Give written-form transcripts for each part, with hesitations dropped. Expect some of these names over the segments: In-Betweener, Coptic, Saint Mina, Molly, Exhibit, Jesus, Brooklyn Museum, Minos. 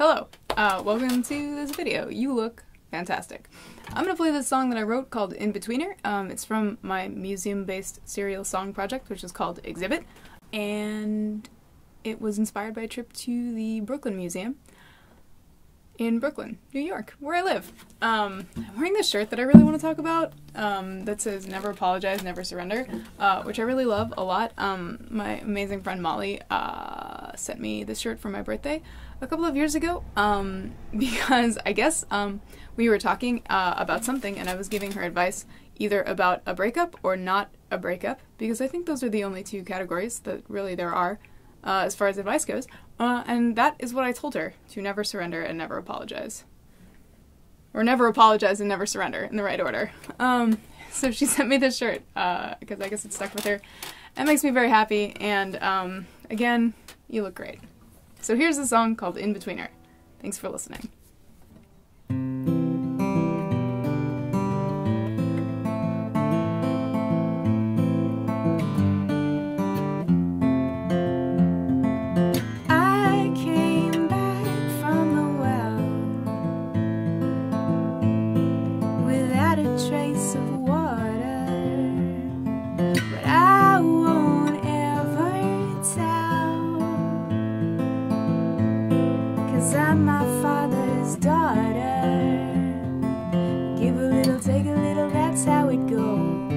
Hello, welcome to this video. You look fantastic. I'm gonna play this song that I wrote called In-Betweener. It's from my museum-based serial song project, which is called Exhibit, and it was inspired by a trip to the Brooklyn Museum in Brooklyn, New York, where I live. I'm wearing this shirt that I really want to talk about that says Never Apologize, Never Surrender, which I really love a lot. My amazing friend Molly sent me this shirt for my birthday a couple of years ago because I guess we were talking about something and I was giving her advice either about a breakup or not a breakup, because I think those are the only two categories that really there are as far as advice goes, and that is what I told her: to never surrender and never apologize. Or never apologize and never surrender, in the right order. So she sent me this shirt, because I guess it stuck with her. It makes me very happy, and again, you look great. So here's a song called In-Betweener. Thanks for listening. Trace of water, but I won't ever tell, 'cause I'm my father's daughter. Give a little, take a little, that's how it goes.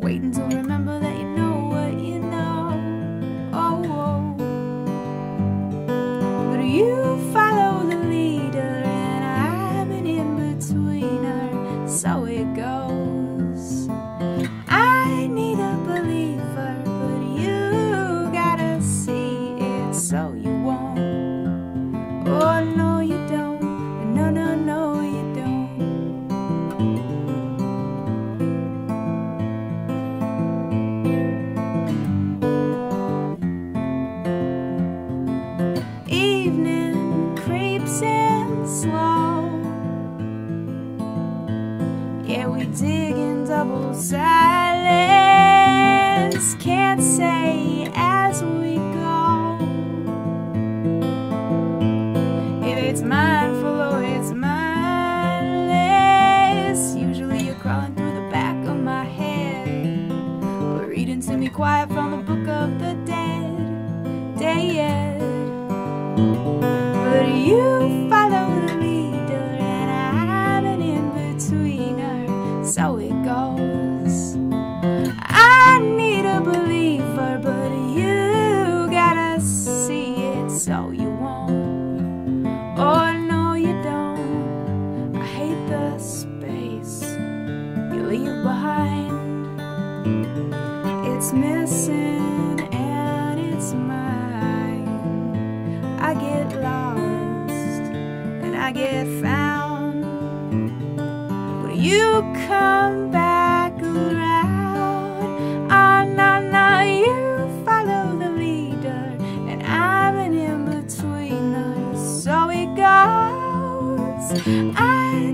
Wait until remember that you know what you know. Oh, oh. But you follow the leader, and I'm an in-betweener. So it goes. I need a believer, but you gotta see it so you won't. Oh no, you don't. No, no, no, you don't. Evening creeps in slow. Yeah, we dig in double silence. Can't say as we go if it's mindful or it's mindless. Usually you're crawling through the back of my head, or reading to me quiet from the book of the dead. Dead. But you follow the leader, and I'm an in-betweener. So it goes. I need a believer, but you gotta see it so you won't. Oh no, you don't. I hate the space you leave behind. It's missing and it's mine. I get lost and I get found. You come back around. Oh, no, no, you follow the leader, and I'm an in-betweener. So it goes. I